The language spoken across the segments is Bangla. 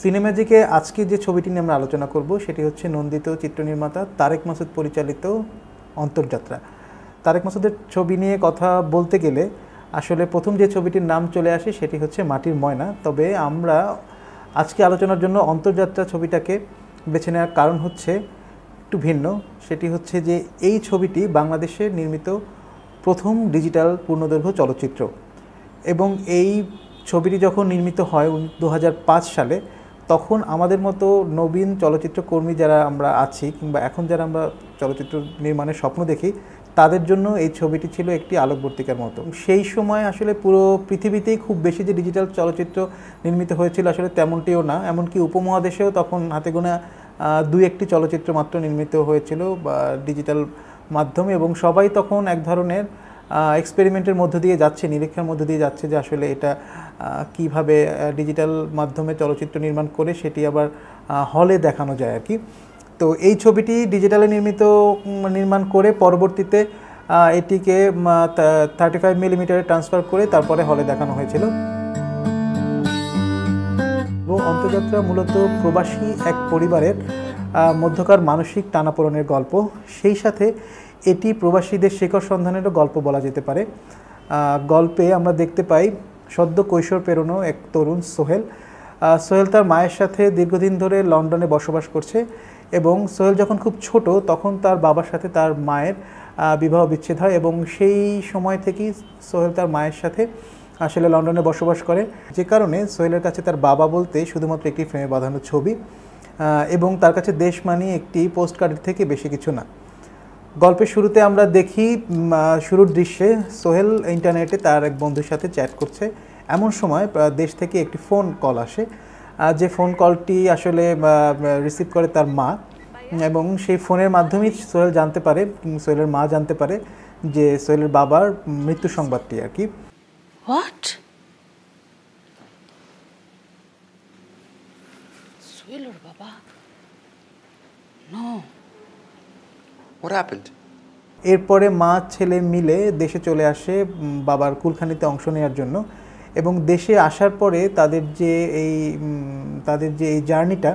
সিনেম্যাজিকে আজকে যে ছবিটি নিয়ে আমরা আলোচনা করব সেটি হচ্ছে নন্দিত চিত্রনির্মাতা তারেক মাসুদ পরিচালিত অন্তরযাত্রা। তারেক মাসুদের ছবি নিয়ে কথা বলতে গেলে আসলে প্রথম যে ছবিটির নাম চলে আসে সেটি হচ্ছে মাটির ময়না। তবে আমরা আজকে আলোচনার জন্য অন্তরযাত্রা ছবিটাকে বেছে নেওয়ার কারণ হচ্ছে একটু ভিন্ন। সেটি হচ্ছে যে এই ছবিটি বাংলাদেশে নির্মিত প্রথম ডিজিটাল পূর্ণদৈর্ঘ্য চলচ্চিত্র, এবং এই ছবিটি যখন নির্মিত হয় 2005 সালে, তখন আমাদের মতো নবীন চলচ্চিত্র কর্মী যারা আমরা আছি কিংবা এখন যারা আমরা চলচ্চিত্র নির্মাণের স্বপ্ন দেখি, তাদের জন্য এই ছবিটি ছিল একটি আলোকবর্তিকার মতো। সেই সময় আসলে পুরো পৃথিবীতেই খুব বেশি যে ডিজিটাল চলচ্চিত্র নির্মিত হয়েছিল আসলে তেমনটিও না, এমনকি উপমহাদেশেও তখন হাতে গোনা 2-1টি চলচ্চিত্র মাত্র নির্মিত হয়েছিল বা ডিজিটাল মাধ্যমে, এবং সবাই তখন এক ধরনের এক্সপেরিমেন্টের মধ্য দিয়ে যাচ্ছে, নিরীক্ষার মধ্য দিয়ে যাচ্ছে যে আসলে এটা কিভাবে ডিজিটাল মাধ্যমে চলচ্চিত্র নির্মাণ করে সেটি আবার হলে দেখানো যায় আর কি। তো এই ছবিটি ডিজিটালে নির্মাণ করে পরবর্তীতে এটিকে 35 মিলিমিটারে ট্রান্সফার করে তারপরে হলে দেখানো হয়েছিল। অন্তরযাত্রা মূলত প্রবাসী এক পরিবারের মধ্যকার মানসিক টানাপোড়েনের গল্প, সেই সাথে এটি প্রবাসীদের শিকড় সন্ধানেরও গল্প বলা যেতে পারে। গল্পে আমরা দেখতে পাই সদ্য কৈশোর পেরোনো এক তরুণ সোহেল তার মায়ের সাথে দীর্ঘদিন ধরে লন্ডনে বসবাস করছে, এবং সোহেল যখন খুব ছোট তখন তার বাবার সাথে তার মায়ের বিবাহ বিচ্ছেদ হয়, এবং সেই সময় থেকেই সোহেল তার মায়ের সাথে আসলে লন্ডনে বসবাস করে, যে কারণে সোহেলের কাছে তার বাবা বলতে শুধুমাত্র একটি ফ্রেমে বাঁধানো ছবি এবং তার কাছে দেশ মানে একটি পোস্ট কার্ডের থেকে বেশি কিছু না। গল্পের শুরুতে আমরা দেখি শুরুর দৃশ্যে সোহেল ইন্টারনেটে তার এক বন্ধুর সাথে চ্যাট করছে, এমন সময় দেশ থেকে একটি ফোন কল আসে, যে ফোন কলটি আসলে রিসিভ করে তার মা, এবং সেই ফোনের মাধ্যমেই সোহেলের মা জানতে পারে যে সোহেলের বাবার মৃত্যু সংবাদটি আর কি। What? সোহেলের বাবা? No. What happened? এরপরে মা ছেলে মিলে দেশে চলে আসে বাবার কুলখানিতে অংশ নেওয়ার জন্য, এবং দেশে আসার পরে তাদের যে এই জার্নিটা,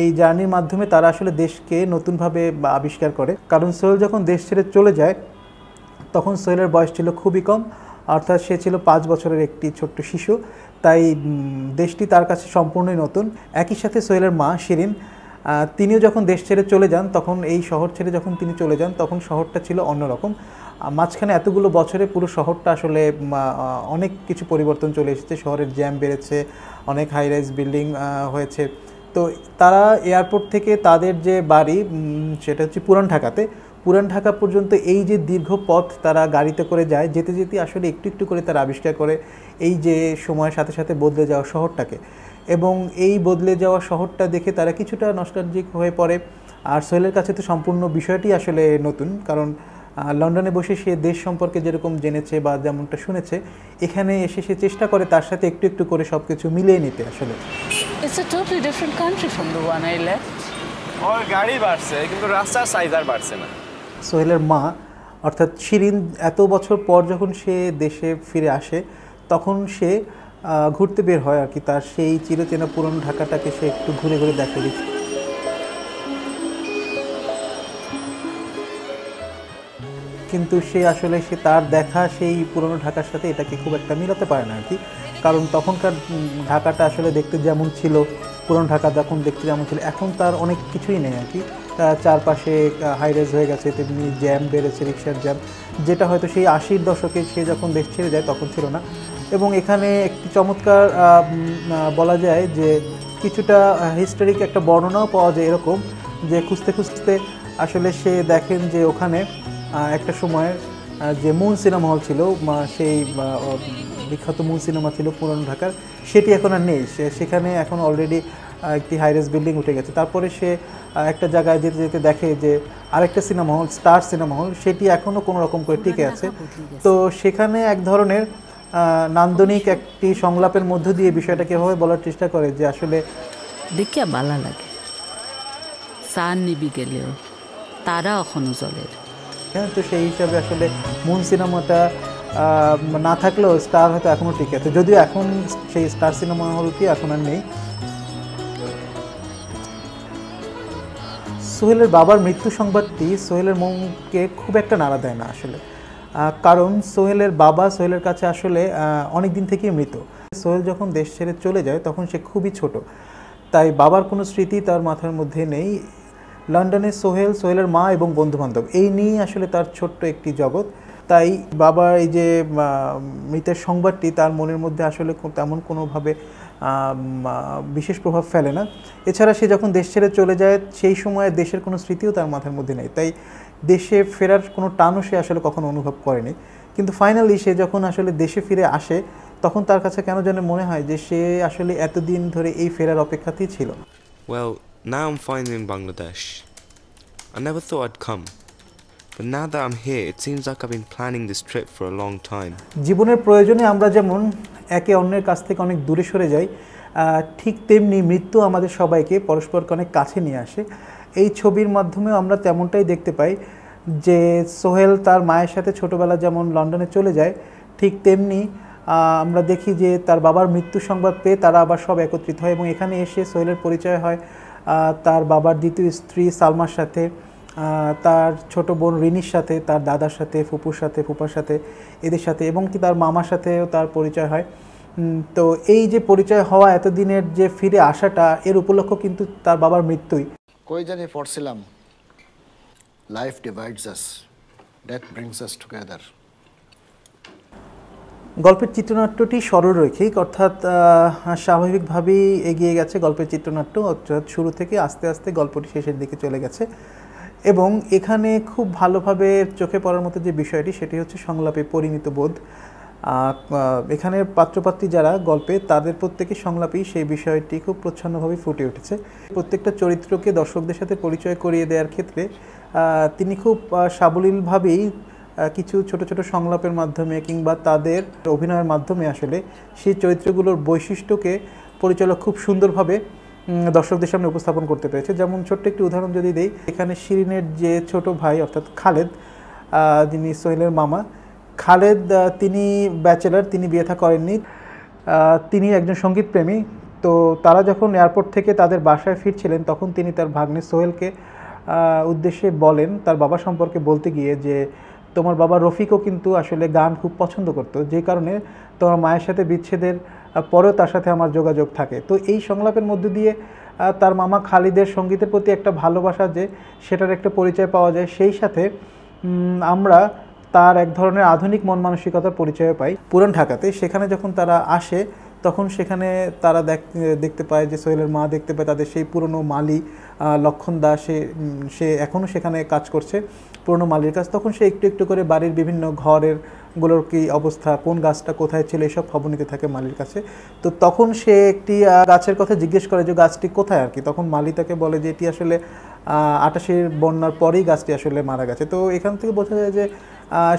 এই জার্নির মাধ্যমে তারা আসলে দেশকে নতুনভাবে আবিষ্কার করে। কারণ সোহেল যখন দেশ ছেড়ে চলে যায় তখন সোহেলের বয়স ছিল খুবই কম, অর্থাৎ সে ছিল 5 বছরের একটি ছোট্ট শিশু, তাই দেশটি তার কাছে সম্পূর্ণই নতুন। একই সাথে সোহেলের মা শিরিন, তিনিও যখন দেশ ছেড়ে চলে যান, তখন এই শহর ছেড়ে যখন তিনি চলে যান তখন শহরটা ছিল অন্যরকম। মাঝখানে এতগুলো বছরে পুরো শহরটা আসলে অনেক কিছু পরিবর্তন চলে এসেছে, শহরের জ্যাম বেড়েছে, অনেক হাই রাইজ বিল্ডিং হয়েছে। তো তারা এয়ারপোর্ট থেকে তাদের যে বাড়ি সেটা হচ্ছে পুরান ঢাকা পর্যন্ত এই যে দীর্ঘ পথ তারা গাড়িতে করে যায়, যেতে আসলে একটু একটু করে তারা আবিষ্কার করে এই যে সময়ের সাথে সাথে বদলে যাওয়া শহরটাকে, এবং এই বদলে যাওয়া শহরটা দেখে তারা কিছুটা নস্টালজিক হয়ে পড়ে। আর সোহেলের কাছে তো সম্পূর্ণ বিষয়টি আসলে নতুন, কারণ লন্ডনে বসে সে দেশ সম্পর্কে যেরকম জেনেছে বা যেমনটা শুনেছে, এখানে এসে সে চেষ্টা করে তার সাথে একটু একটু করে সব কিছু মিলিয়ে নিতে। আসলে It's a totally different country from the one I left. ওর গাড়ি বাড়ছে কিন্তু রাস্তার সাইজ আর বাড়ছে না। সোহেলের মা অর্থাৎ শিরিন এত বছর পর যখন সে দেশে ফিরে আসে তখন সে ঘুরতে বের হয় আর কি, তার সেই চিরচেনা পুরনো ঢাকাটাকে সে একটু ঘুরে ঘুরে দেখে। কিন্তু সে আসলে তার দেখা সেই পুরনো ঢাকার সাথে এটাকে খুব একটা মিলাতে পারে না আর কি, কারণ তখনকার ঢাকাটা আসলে দেখতে যেমন ছিল, পুরনো ঢাকা যখন দেখতে যেমন ছিল, এখন তার অনেক কিছুই নেই আর কি। চারপাশে হাইরাইজ হয়ে গেছে, তেমনি জ্যাম বেড়েছে, রিক্সার জ্যাম, যেটা হয়তো সেই 80-র দশকে সে যখন দেশ ছেড়ে যায় তখন ছিল না। এবং এখানে একটি চমৎকার বলা যায় যে কিছুটা হিস্টোরিক একটা বর্ণনাও পাওয়া যায় এরকম, যে খুঁজতে খুঁজতে আসলে সে দেখেন যে ওখানে একটা সময়ের যে মুন সিনেমা হল ছিল, সেই বিখ্যাত মুন সিনেমা ছিল পুরান ঢাকার, সেটি এখন আর নেই। সেখানে এখন অলরেডি একটি হাইরাইজ বিল্ডিং উঠে গেছে। তারপরে সে একটা জায়গায় যেতে যেতে দেখে যে আরেকটা cinema hall, star cinema hall, সেটি এখনও কোনো রকম করে টিকে আছে। তো সেখানে এক ধরনের নান্দনিক একটি সংলাপের মধ্য দিয়ে বিষয়টাকে এভাবে বলার চেষ্টা করে যে আসলে দেখিয়া ভালো লাগে, সান নিবি গেলেও তারা এখনও জলের। হ্যাঁ, তো সেই হিসাবে আসলে মুন সিনেমাটা না থাকলেও স্টার হয়তো এখনও টিকে আছে, যদিও এখন সেই স্টার সিনেমা হলটি এখন আর নেই। সোহেলের বাবার মৃত্যু সংবাদটি সোহেলের মনকে খুব একটা নাড়া দেয় না আসলে, কারণ সোহেলের বাবা সোহেলের কাছে আসলে অনেক দিন থেকেই মৃত। সোহেল যখন দেশ ছেড়ে চলে যায় তখন সে খুবই ছোট, তাই বাবার কোনো স্মৃতি তার মাথার মধ্যে নেই। লন্ডনে সোহেল, সোহেলের মা এবং বন্ধুবান্ধব এই নিয়েই আসলে তার ছোট্ট একটি জগৎ। তাই বাবা এই যে মৃতের সংবাদটি তার মনের মধ্যে আসলে তেমন কোনোভাবে বিশেষ প্রভাব ফেলে না। এছাড়া সে যখন দেশ ছেড়ে চলে যায় সেই সময়ে দেশের কোনো স্মৃতিও তার মাথার মধ্যে নেই, তাই দেশে ফেরার কোনো টানও সে আসলে কখনো অনুভব করেনি। কিন্তু ফাইনালি সে যখন আসলে দেশে ফিরে আসে তখন তার কাছে কেন যেন মনে হয় যে সে আসলে এতদিন ধরে এই ফেরার অপেক্ষাতেই ছিল। Well, now I'm finally in Bangladesh. I never thought I'd come. But now that I'm here, it seems like I've been planning this trip for a long time. জীবনের প্রয়োজনে আমরা যেমন একে অন্যের কাছ থেকে অনেক দূরে সরে যাই, ঠিক তেমনি মৃত্যু আমাদের সবাইকে পরস্পরকে অনেক কাছে নিয়ে আসে। এই ছবির মাধ্যমেও আমরা তেমনটাই দেখতে পাই যে সোহেল তার মায়ের সাথে ছোটবেলা যেমন লন্ডনে চলে যায়, ঠিক তেমনি আমরা দেখি যে তার বাবার মৃত্যু সংবাদ পেয়ে তারা আবার সব একত্রিত হয় এবং এখানে এসে সোহেলের পরিচয় হয় তার বাবার দ্বিতীয় স্ত্রী সালমার সাথে, তার ছোট বোন রিনির সাথে, তার দাদার সাথে, ফুপুর সাথে, ফুপার সাথে, এদের সাথে এবং কি তার মামার সাথেও তার পরিচয় হয়। তো এই যে পরিচয় হওয়া, এতদিনের যে ফিরে আসাটা, এর উপলক্ষ কিন্তু তার বাবার মৃত্যুই। কই জানি পড়ছিলাম, life divides us, death brings us together. গল্পের চিত্রনাট্যটি সরলরৈখিক, অর্থাৎ স্বাভাবিকভাবেই এগিয়ে গেছে গল্পের চিত্রনাট্য, অর্থাৎ শুরু থেকে আস্তে আস্তে গল্পটি শেষের দিকে চলে গেছে। এবং এখানে খুব ভালোভাবে চোখে পড়ার মতো যে বিষয়টি সেটি হচ্ছে সংলাপে পরিণত বোধ। এখানে পাত্রপাত্রী যারা গল্পে, তাদের প্রত্যেকের সংলাপেই সেই বিষয়টি খুব প্রচ্ছন্নভাবে ফুটে উঠেছে। প্রত্যেকটা চরিত্রকে দর্শকদের সাথে পরিচয় করিয়ে দেওয়ার ক্ষেত্রে তিনি খুব সাবলীলভাবেই কিছু ছোট ছোট সংলাপের মাধ্যমে কিংবা তাদের অভিনয়ের মাধ্যমে আসলে সেই চরিত্রগুলোর বৈশিষ্ট্যকে পরিচালক খুব সুন্দরভাবে দর্শকদের সামনে উপস্থাপন করতে পেরেছে। যেমন ছোট্ট একটি উদাহরণ যদি দেই, এখানে শিরিনের যে ছোট ভাই অর্থাৎ খালেদ, যিনি সোহেলের মামা, খালেদ তিনি ব্যাচেলার, তিনি বিয়ে থা করেননি, তিনি একজন সঙ্গীতপ্রেমী। তো তারা যখন এয়ারপোর্ট থেকে তাদের বাসায় ফিরছিলেন তখন তিনি তার ভাগ্নে সোহেলকে উদ্দেশ্যে বলেন তার বাবা সম্পর্কে বলতে গিয়ে যে তোমার বাবা রফিকও কিন্তু আসলে গান খুব পছন্দ করতো, যে কারণে তোমার মায়ের সাথে বিচ্ছেদের পরেও তার সাথে আমার যোগাযোগ থাকে। তো এই সংলাপের মধ্য দিয়ে তার মামা খালিদের সঙ্গীতের প্রতি একটা ভালোবাসা যে সেটার একটা পরিচয় পাওয়া যায়, সেই সাথে আমরা তার এক ধরনের আধুনিক মন মানসিকতার পরিচয় পাই। পুরান ঢাকাতে সেখানে যখন তারা আসে তখন সেখানে তারা দেখতে পায় যে সোহেলের মা দেখতে পায় তাদের সেই পুরনো মালি লক্ষণ দা, সে এখনও সেখানে কাজ করছে পুরনো মালির কাজ। তখন সে একটু একটু করে বাড়ির বিভিন্ন ঘরেরগুলোর কী অবস্থা, কোন গাছটা কোথায় ছিল, এসব খবর নিতে থাকে মালির কাছে। তো তখন সে একটি গাছের কথা জিজ্ঞেস করে যে গাছটি কোথায় আর কি, তখন মালি তাকে বলে যে এটি আসলে 88-এর বন্যার পরেই গাছটি আসলে মারা গেছে। তো এখান থেকে বোঝা যায় যে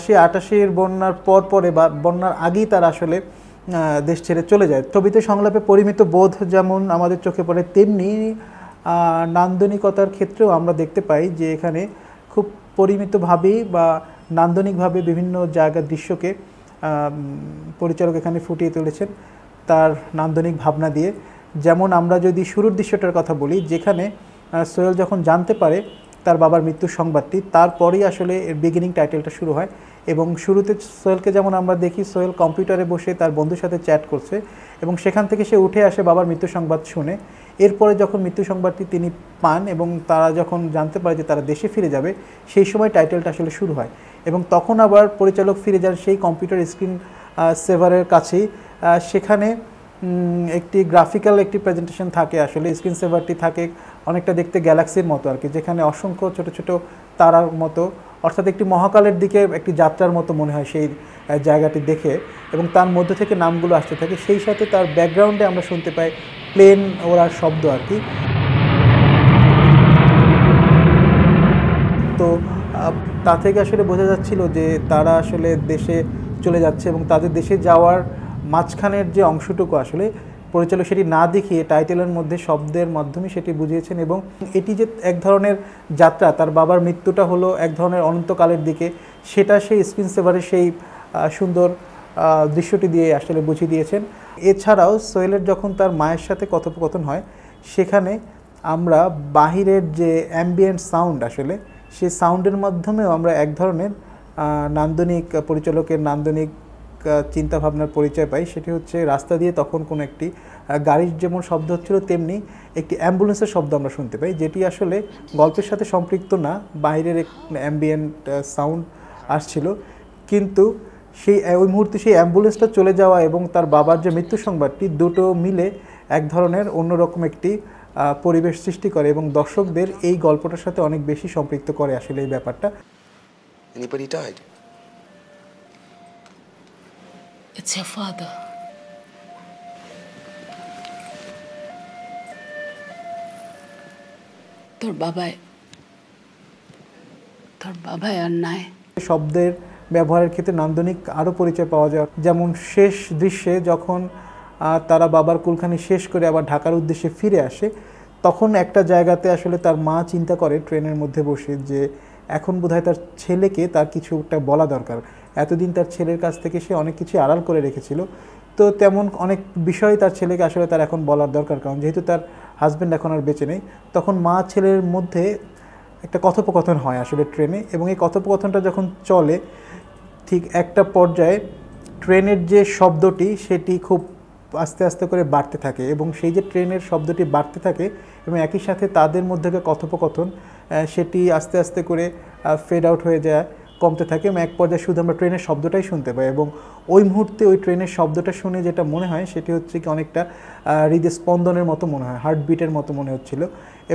সে 88-এর বন্যার পর পরে বা বন্যার আগেই তার আসলে দেশ ছেড়ে চলে যায়। ছবিতে সংলাপে পরিমিত বোধ যেমন আমাদের চোখে পড়ে, তেমনি নান্দনিকতার ক্ষেত্রেও আমরা দেখতে পাই যে এখানে খুব পরিমিতভাবেই বা নান্দনিকভাবে বিভিন্ন জায়গার দৃশ্যকে পরিচালক এখানে ফুটিয়ে তুলেছেন তার নান্দনিক ভাবনা দিয়ে। যেমন আমরা যদি শুরুর দৃশ্যটার কথা বলি, যেখানে সোহেল যখন জানতে পারে তার বাবার মৃত্যুর সংবাদটি, তারপরেই আসলে এর বিগিনিং টাইটেলটা শুরু হয়। এবং শুরুতে সোহেলকে যেমন আমরা দেখি সোহেল কম্পিউটারে বসে তার বন্ধুর সাথে চ্যাট করছে এবং সেখান থেকে সে উঠে আসে বাবার মৃত্যু সংবাদ শুনে। এরপরে যখন মৃত্যু সংবাদটি তিনি পান এবং তারা যখন জানতে পারে যে তারা দেশে ফিরে যাবে, সেই সময় টাইটেলটা আসলে শুরু হয়। এবং তখন আবার পরিচালক ফিরে যান সেই কম্পিউটার স্ক্রিন সেভারের কাছেই, সেখানে একটি গ্রাফিক্যাল একটি প্রেজেন্টেশন থাকে, আসলে স্ক্রিন সেভারটি থাকে অনেকটা দেখতে গ্যালাক্সির মতো আর কি, যেখানে অসংখ্য ছোট ছোট তারার মতো, অর্থাৎ একটি মহাকালের দিকে একটি যাত্রার মতো মনে হয় সেই জায়গাটি দেখে, এবং তার মধ্য থেকে নামগুলো আসতে থাকে। সেই সাথে তার ব্যাকগ্রাউন্ডে আমরা শুনতে পাই প্লেন ওড়ার শব্দ আর কি। তো তা থেকে আসলে বোঝা যাচ্ছিল যে তারা আসলে দেশে চলে যাচ্ছে এবং তাদের দেশে যাওয়ার মাঝখানের যে অংশটুকু আসলে পরিচালক সেটি না দেখিয়ে টাইটেলের মধ্যে শব্দের মাধ্যমে সেটি বুঝিয়েছেন। এবং এটি যে এক ধরনের যাত্রা, তার বাবার মৃত্যুটা হলো এক ধরনের অনন্তকালের দিকে, সেটা সেই স্ক্রিন সেভারের সেই সুন্দর দৃশ্যটি দিয়ে আসলে বুঝিয়ে দিয়েছেন। এছাড়াও সোহেলের যখন তার মায়ের সাথে কথোপকথন হয়, সেখানে আমরা বাহিরের যে অ্যাম্বিয়েন্ট সাউন্ড আসলে সেই সাউন্ডের মাধ্যমেও আমরা এক ধরনের নান্দনিক পরিচালকের নান্দনিক চিন্তাভাবনার পরিচয় পাই। সেটি হচ্ছে রাস্তা দিয়ে তখন কোনো একটি গাড়ির যেমন শব্দ হচ্ছিল তেমনি একটি অ্যাম্বুলেন্সের শব্দ আমরা শুনতে পাই, যেটি আসলে গল্পের সাথে সম্পৃক্ত না, বাইরের এক অ্যাম্বিয়েন্ট সাউন্ড আসছিল। কিন্তু সেই ওই মুহূর্তে সেই অ্যাম্বুলেন্সটা চলে যাওয়া এবং তার বাবার যে মৃত্যু সংবাদটি দুটো মিলে এক ধরনের অন্যরকম একটি পরিবেশ সৃষ্টি করে এবং দর্শকদের এই গল্পটার সাথে অনেক বেশি সম্পৃক্ত করে আসলে এই ব্যাপারটা। Anybody died? It's your father. তোর বাবাই আর নাই। শব্দের ব্যবহারের ক্ষেত্রে নান্দনিক আরও পরিচয় পাওয়া যায়, যেমন শেষ দৃশ্যে যখন তারা বাবার কুলখানি শেষ করে আবার ঢাকার উদ্দেশ্যে ফিরে আসে, তখন একটা জায়গাতে আসলে তার মা চিন্তা করে ট্রেনের মধ্যে বসে যে এখন বোধহয় তার ছেলেকে তার কিছুটা বলা দরকার, এতদিন তার ছেলের কাছ থেকে সে অনেক কিছু আড়াল করে রেখেছিল, তো তেমন অনেক বিষয় তার ছেলেকে আসলে তার এখন বলার দরকার, কারণ যেহেতু তার হাজব্যান্ড এখন আর বেঁচে নেই। তখন মা ছেলের মধ্যে একটা কথোপকথন হয় আসলে ট্রেনে, এবং এই কথোপকথনটা যখন চলে ঠিক একটা পর্যায়ে ট্রেনের যে শব্দটি সেটি খুব আস্তে আস্তে করে বাড়তে থাকে এবং সেই যে ট্রেনের শব্দটি বাড়তে থাকে এবং একই সাথে তাদের মধ্যে কথোপকথন সেটি আস্তে আস্তে করে ফেড আউট হয়ে যায়, কমতে থাকে এবং এক পর্যায়ে শুধু আমরা ট্রেনের শব্দটাই শুনতে পাই। এবং ওই মুহূর্তে ওই ট্রেনের শব্দটা শুনে যেটা মনে হয় সেটি হচ্ছে কি অনেকটা হৃদস্পন্দনের মতো মনে হয়, হার্টবিটের মতো মনে হচ্ছিল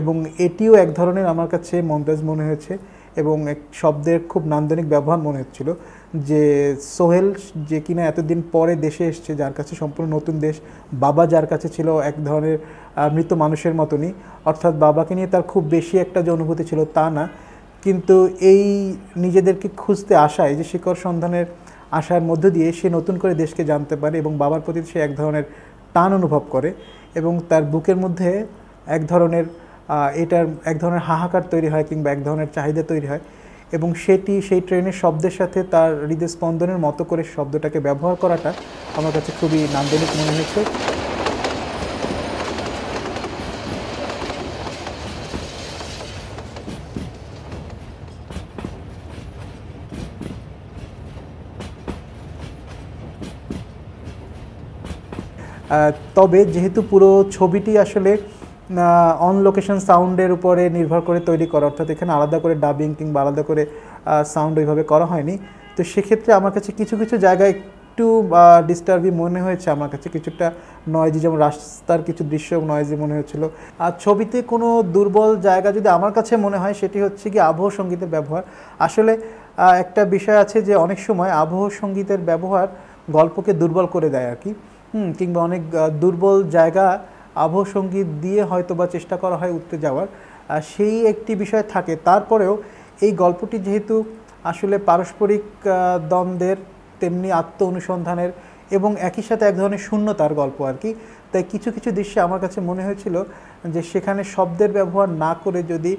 এবং এটিও এক ধরনের আমার কাছে মন্তাজ মনে হয়েছে এবং এক শব্দের খুব নান্দনিক ব্যবহার মনে হচ্ছিল। যে সোহেল যে কিনা এতদিন পরে দেশে এসছে, যার কাছে সম্পূর্ণ নতুন দেশ, বাবা যার কাছে ছিল এক ধরনের মৃত মানুষের মতনই, অর্থাৎ বাবাকে নিয়ে তার খুব বেশি একটা যে অনুভূতি ছিল তা না, কিন্তু এই নিজেদেরকে খুঁজতে আসা, এই যে শিকড় সন্ধানের আশার মধ্য দিয়ে সে নতুন করে দেশকে জানতে পারে এবং বাবার প্রতি সে এক ধরনের টান অনুভব করে এবং তার বুকের মধ্যে এক ধরনের হাহাকার তৈরি হয় কিংবা এক ধরনের চাহিদা তৈরি হয় এবং সেটি সেই ট্রেনের শব্দের সাথে তার হৃদস্পন্দনের মতো করে শব্দটাকে ব্যবহার করাটা আমার কাছে খুবই নান্দনিক মনে হয়েছে। তবে যেহেতু পুরো ছবিটি আসলে অন লোকেশন সাউন্ডের উপরে নির্ভর করে তৈরি করা, অর্থাৎ এখানে আলাদা করে ডাবিং কিংবা আলাদা করে সাউন্ড ওইভাবে করা হয়নি, তো সেক্ষেত্রে আমার কাছে কিছু কিছু জায়গায় একটু ডিস্টার্বিং মনে হয়েছে, আমার কাছে কিছুটা নয়েজি, যেমন রাস্তার কিছু দৃশ্য নয়েজি মনে হয়েছিল। আর ছবিতে কোনো দুর্বল জায়গা যদি আমার কাছে মনে হয় সেটি হচ্ছে কি আবহ সঙ্গীতের ব্যবহার। আসলে একটা বিষয় আছে যে অনেক সময় আবহ সঙ্গীতের ব্যবহার গল্পকে দুর্বল করে দেয় আর কি, কিংবা অনেক দুর্বল জায়গা আবহ সঙ্গীত দিয়ে হয়তো বা চেষ্টা করা হয় উঠতে যাওয়ার, সেই একটি বিষয় থাকে। তারপরেও এই গল্পটি যেহেতু আসলে পারস্পরিক দ্বন্দ্বের তেমনি আত্ম অনুসন্ধানের এবং একই সাথে এক ধরনের শূন্যতার গল্প আর কি, তাই কিছু কিছু দৃশ্যে আমার কাছে মনে হয়েছিল যে সেখানে শব্দের ব্যবহার না করে যদি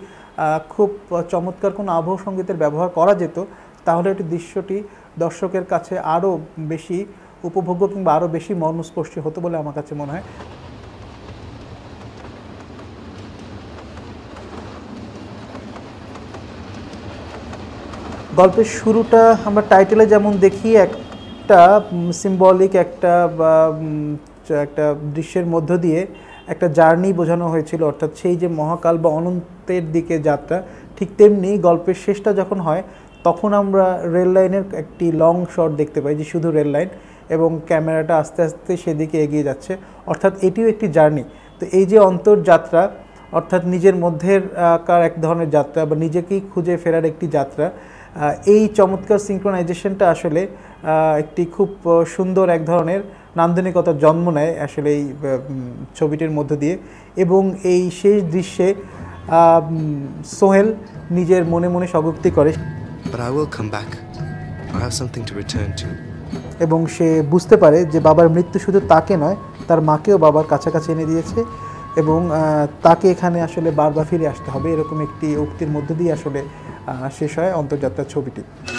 খুব চমৎকার কোনো আবহ সঙ্গীতের ব্যবহার করা যেত তাহলে এটি দৃশ্যটি দর্শকের কাছে আরও বেশি উপভোগ্য কিংবা আরও বেশি মর্মস্পর্শী হতো বলে আমার কাছে মনে হয়। গল্পের শুরুটা আমরা টাইটেলে যেমন দেখি একটা সিম্বলিক একটা দৃশ্যের মধ্য দিয়ে একটা জার্নি বোঝানো হয়েছিল, অর্থাৎ সেই যে মহাকাল বা অনন্তের দিকে যাত্রা, ঠিক তেমনি গল্পের শেষটা যখন হয় তখন আমরা রেল লাইনের একটি লং শট দেখতে পাই যে শুধু রেল লাইন এবং ক্যামেরাটা আস্তে আস্তে সেদিকে এগিয়ে যাচ্ছে, অর্থাৎ এটিও একটি জার্নি। তো এই যে অন্তরযাত্রা, অর্থাৎ নিজের মধ্যের কার এক ধরনের যাত্রা বা নিজেকেই খুঁজে ফেরার একটি যাত্রা, এই চমৎকার সিঙ্ক্রোনাইজেশনটা আসলে একটি খুব সুন্দর এক ধরনের নান্দনিকতার জন্ম নেয় আসলে এই ছবিটির মধ্য দিয়ে। এবং এই শেষ দৃশ্যে সোহেল নিজের মনে মনে স্বীকারোক্তি করে এবং সে বুঝতে পারে যে বাবার মৃত্যু শুধু তাকে নয়, তার মাকেও বাবার কাছাকাছি এনে দিয়েছে এবং তাকে এখানে আসলে বারবার ফিরে আসতে হবে, এরকম একটি উক্তির মধ্য দিয়ে আসলে শেষ হয় অন্তরযাত্রা ছবিটি।